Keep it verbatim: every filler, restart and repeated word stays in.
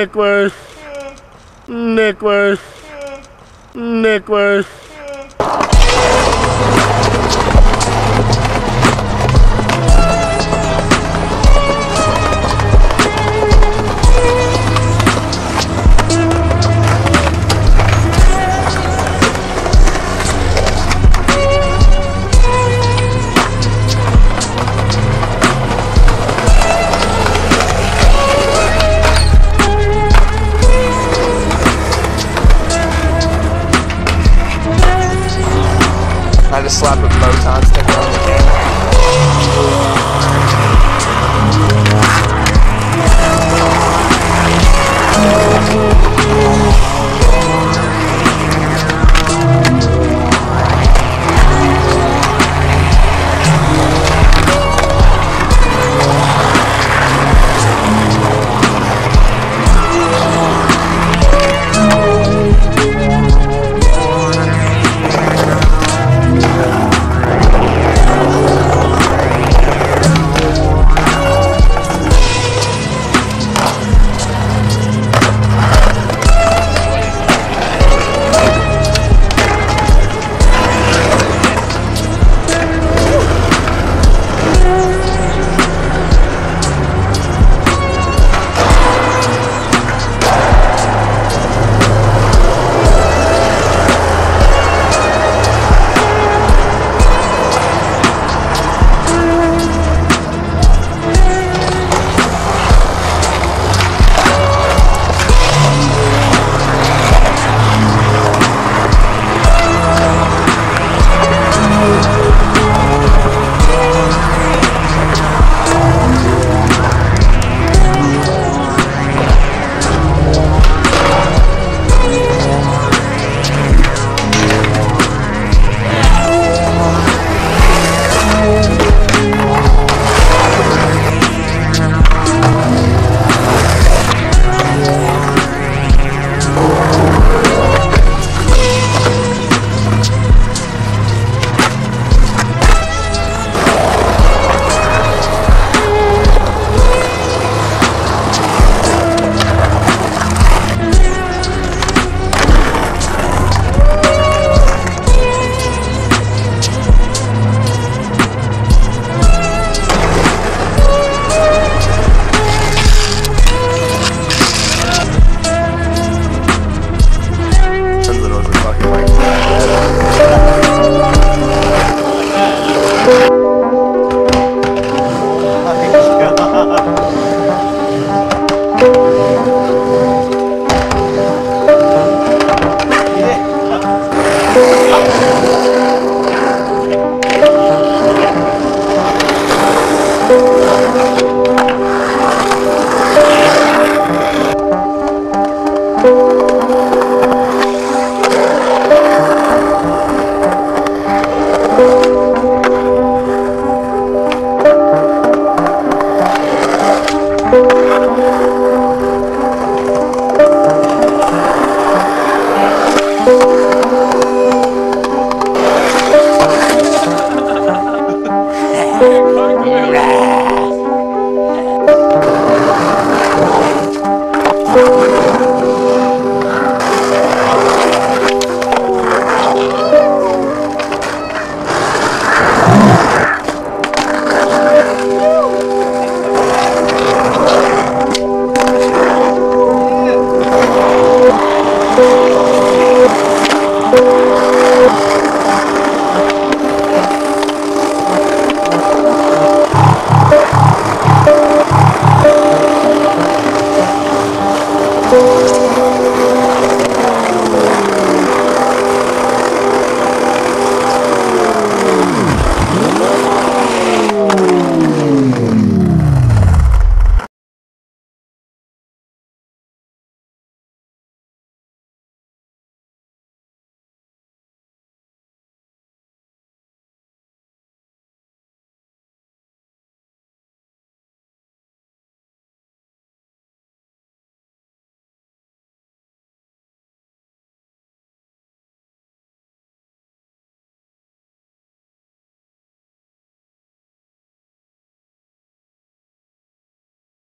Nicholas, Nicholas, Nicholas. I just slapped a Moton sticker on the All right.